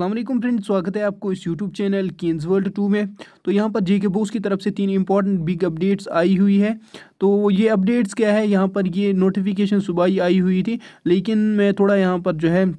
अस्सलाम वालेकुम फ्रेंड्स, स्वागत है आपको इस यूट्यूब चैनल कीन्स वर्ल्ड 2 में। तो यहाँ पर जे के बोस की तरफ से 3 इंपॉर्टेंट बिग अपडेट्स आई हुई है। तो ये अपडेट्स क्या है, यहाँ पर ये नोटिफिकेशन सुबह ही आई हुई थी, लेकिन मैं थोड़ा यहाँ पर जो है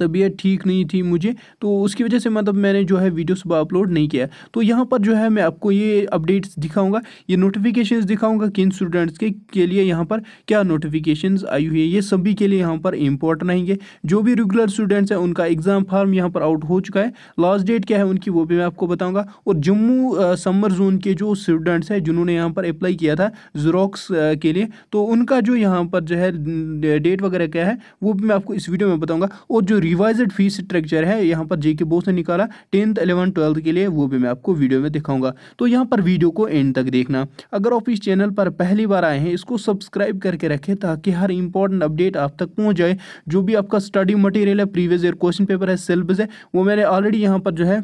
तबीयत ठीक नहीं थी मुझे, तो उसकी वजह से मतलब मैंने जो है वीडियो सुबह अपलोड नहीं किया। तो यहाँ पर जो है मैं आपको ये अपडेट्स दिखाऊंगा, ये नोटिफिकेशंस दिखाऊंगा किन स्टूडेंट्स के लिए यहाँ पर क्या नोटिफिकेशंस आई हुई है। ये सभी के लिए यहाँ पर इम्पोर्टेंट रहेंगे। जो भी रेगुलर स्टूडेंट्स हैं उनका एग्ज़ाम फार्म यहाँ पर आउट हो चुका है, लास्ट डेट क्या है उनकी वो भी मैं आपको बताऊँगा। और जम्मू समर जोन के जो स्टूडेंट्स हैं जिन्होंने यहाँ पर अप्लाई किया था ज़ेरॉक्स के लिए, तो उनका जो यहाँ पर जो है डेट वगैरह क्या है वो भी मैं आपको इस वीडियो में बताऊँगा। और जो रिवाइज्ड फीस स्ट्रक्चर है यहाँ पर जेके बोस ने निकाला 10th 11th 12th के लिए, वो भी मैं आपको वीडियो में दिखाऊंगा। तो यहाँ पर वीडियो को एंड तक देखना। अगर आप इस चैनल पर पहली बार आए हैं, इसको सब्सक्राइब करके रखें ताकि हर इंपॉर्टेंट अपडेट आप तक पहुँच जाए। जो भी आपका स्टडी मटेरियल है, प्रीवियस ईयर क्वेश्चन पेपर है, सिलेबस है, वो मैंने ऑलरेडी यहाँ पर जो है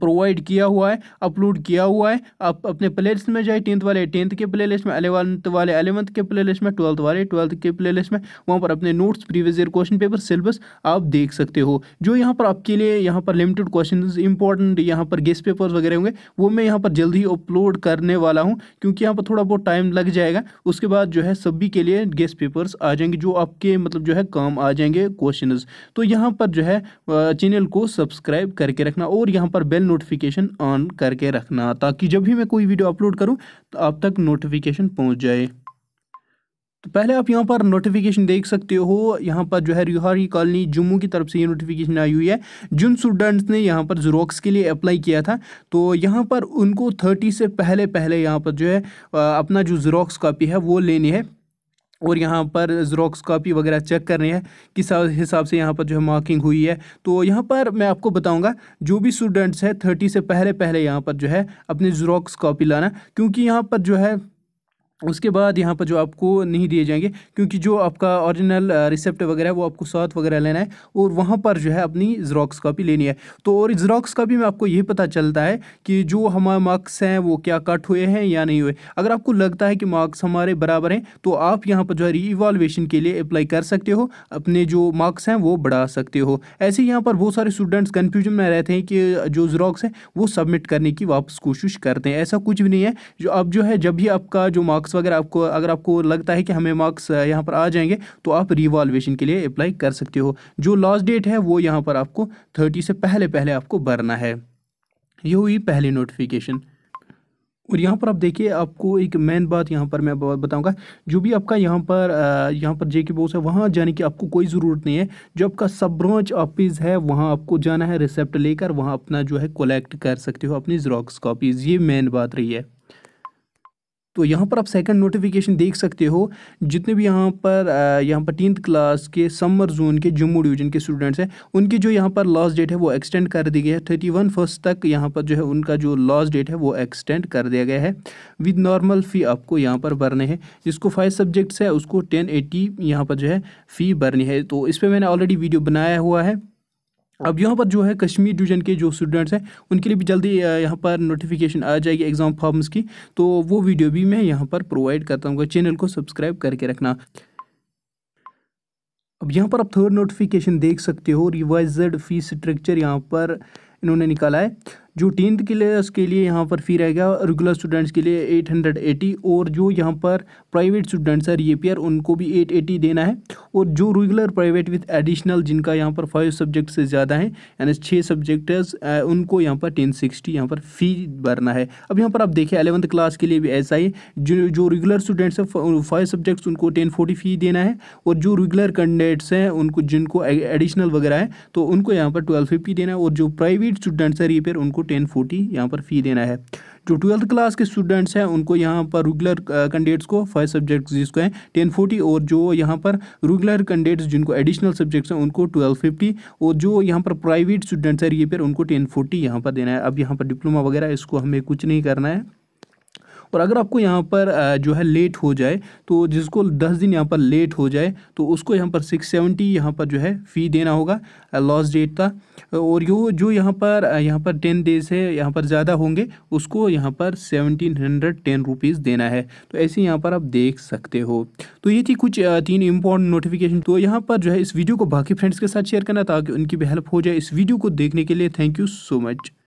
प्रोवाइड किया हुआ है, अपलोड किया हुआ है। आप अपने प्लेलिस्ट में जाए, 10th वाले 10th के प्लेलिस्ट में, 11th वाले 11th के प्लेलिस्ट में, 12th वाले 12th के प्लेलिस्ट में, वहाँ पर अपने notes, previous year question paper, syllabus आप देख सकते हो। जो यहाँ पर आपके लिए यहाँ पर लिमिटेड क्वेश्चंस, इंपॉर्टेंट यहाँ पर गेस्ट पेपर्स वगैरह होंगे, वो मैं यहाँ पर जल्द ही अपलोड करने वाला हूँ, क्योंकि यहाँ पर थोड़ा बहुत टाइम लग जाएगा। उसके बाद जो है सभी के लिए गेस्ट पेपर्स आ जाएंगे जो आपके मतलब जो है काम आ जाएंगे क्वेश्चंस। तो यहाँ पर जो है चैनल को सब्सक्राइब करके रखना और यहाँ पर नोटिफिकेशन ऑन करके रखना ताकि जब भी मैं कोई वीडियो अपलोड करूं तो आप तक नोटिफिकेशन पहुंच जाए। तो पहले आप यहाँ पर नोटिफिकेशन देख सकते हो, यहाँ पर जो है रिहारी कॉलोनी जम्मू की तरफ से ये नोटिफिकेशन आई हुई है। जिन स्टूडेंट्स ने यहाँ पर ज़ेरॉक्स के लिए अप्लाई किया था, तो यहाँ पर उनको 30 से पहले पहले यहाँ पर जो है अपना जो ज़ेरॉक्स कॉपी है वो लेनी है और यहाँ पर ज़ेरॉक्स कॉपी वगैरह चेक करनी है किस हिसाब से यहाँ पर जो है मार्किंग हुई है। तो यहाँ पर मैं आपको बताऊँगा जो भी स्टूडेंट्स है 30 से पहले पहले यहाँ पर जो है अपनी ज़ेरॉक्स कॉपी लाना, क्योंकि यहाँ पर जो है उसके बाद यहाँ पर जो आपको नहीं दिए जाएंगे, क्योंकि जो आपका ओरिजिनल रिसिप्ट वगैरह वो आपको साथ वगैरह लेना है और वहाँ पर जो है अपनी ज़ेरॉक्स कॉपी लेनी है। तो और ज़ेरॉक्स कॉपी में आपको ये पता चलता है कि जो हमारे मार्क्स हैं वो क्या कट हुए हैं या नहीं हुए। अगर आपको लगता है कि मार्क्स हमारे बराबर हैं तो आप यहाँ पर जो है रीइवैल्यूएशन के लिए अप्लाई कर सकते हो, अपने जो मार्क्स हैं वो बढ़ा सकते हो। ऐसे यहाँ पर बहुत सारे स्टूडेंट्स कन्फ्यूजन में रहते हैं कि जो ज़ेरॉक्स है वो सबमिट करने की वापस कोशिश करते हैं। ऐसा कुछ भी नहीं है। जो आप जो है जब भी आपका जो मार्क्स वगैरह आपको अगर आपको लगता है कि हमें मार्क्स यहाँ पर आ जाएंगे तो आप रीवैल्यूएशन के लिए अप्लाई कर सकते हो। जो लास्ट डेट है वो यहाँ पर आपको 30 से पहले पहले आपको भरना है। ये हुई पहली नोटिफिकेशन। और यहाँ पर आप देखिए, आपको एक मेन बात यहाँ पर मैं बताऊंगा, जो भी आपका यहाँ पर जेके बोस है वहाँ जाने की आपको कोई ज़रूरत नहीं है। जो आपका सब ब्रांच ऑफिस है वहाँ आपको जाना है रिसिप्ट लेकर, वहाँ अपना जो है कलेक्ट कर सकते हो अपनी ज़ेरॉक्स कॉपीज़। ये मेन बात रही है। तो यहाँ पर आप सेकंड नोटिफिकेशन देख सकते हो। जितने भी यहाँ पर 10th क्लास के समर जोन के जम्मू डिवीज़न के स्टूडेंट्स हैं उनकी जो यहाँ पर लास्ट डेट है वो एक्सटेंड कर दी गई है। 31 फर्स्ट तक यहाँ पर जो है उनका जो लास्ट डेट है वो एक्सटेंड कर दिया गया है। विद नॉर्मल फ़ी आपको यहाँ पर भरने हैं। जिसको 5 सब्जेक्ट्स है उसको 1080 यहाँ पर जो है फ़ी भरनी है। तो इस पर मैंने ऑलरेडी वीडियो बनाया हुआ है। अब यहाँ पर जो है कश्मीर डिवीज़न के जो स्टूडेंट्स हैं उनके लिए भी जल्दी यहाँ पर नोटिफिकेशन आ जाएगी एग्ज़ाम फॉर्म्स की, तो वो वीडियो भी मैं यहाँ पर प्रोवाइड करता हूँ। चैनल को सब्सक्राइब करके रखना। अब यहाँ पर आप थर्ड नोटिफिकेशन देख सकते हो। रिवाइज्ड फीस स्ट्रक्चर यहाँ पर इन्होंने निकाला है। जो 10th क्लास के लिए यहाँ पर फ़ी रहेगा रेगुलर स्टूडेंट्स के लिए 880, और जो यहाँ पर प्राइवेट स्टूडेंट्स हैं रीपेयर उनको भी 880 देना है। और जो रेगुलर प्राइवेट विथ एडिशनल जिनका यहाँ पर 5 सब्जेक्ट से ज़्यादा है यानी 6 सब्जेक्ट है उनको यहाँ पर 1060 यहाँ पर फ़ी भरना है। अब यहाँ पर आप देखिए 11th क्लास के लिए भी ऐसा ही, जो रेगुलर स्टूडेंट्स हैं 5 सब्जेक्ट्स उनको 1040 फ़ी देना है। और जो रेगुलर कैंडिडेट्स हैं उनको जिनको एडिशनल वगैरह है तो उनको यहाँ पर 1250 देना है। और जो प्राइवेट स्टूडेंट्स हैं रीपेयर उनको 1040 यहाँ पर फ़ी देना है। जो 12th क्लास के स्टूडेंट्स हैं उनको यहाँ पर रेगुलर कैंडिडेट्स को 5 सब्जेक्ट्स जिसको हैं 1040, और जो यहाँ पर रेगुलर कैंडिडेट्स जिनको एडिशनल सब्जेक्ट्स हैं उनको 1250, और जो यहाँ पर प्राइवेट स्टूडेंट्स हैं ये पर उनको 1040 यहाँ पर देना है। अब यहाँ पर डिप्लोमा वगैरह इसको हमें कुछ नहीं करना है। और अगर आपको यहाँ पर जो है लेट हो जाए तो जिसको 10 दिन यहाँ पर लेट हो जाए तो उसको यहाँ पर 670 यहाँ पर जो है फ़ी देना होगा लॉस्ट डेट का। और यो जो यहाँ पर 10 डेज़ है यहाँ पर ज़्यादा होंगे उसको यहाँ पर 1710 रुपीज़ देना है। तो ऐसे यहाँ पर आप देख सकते हो। तो ये थी कुछ 3 इंपॉर्टेंट नोटिफिकेशन। तो यहाँ पर जो है इस वीडियो को बाकी फ्रेंड्स के साथ शेयर करना ताकि उनकी भी हेल्प हो जाए। इस वीडियो को देखने के लिए थैंक यू सो मच।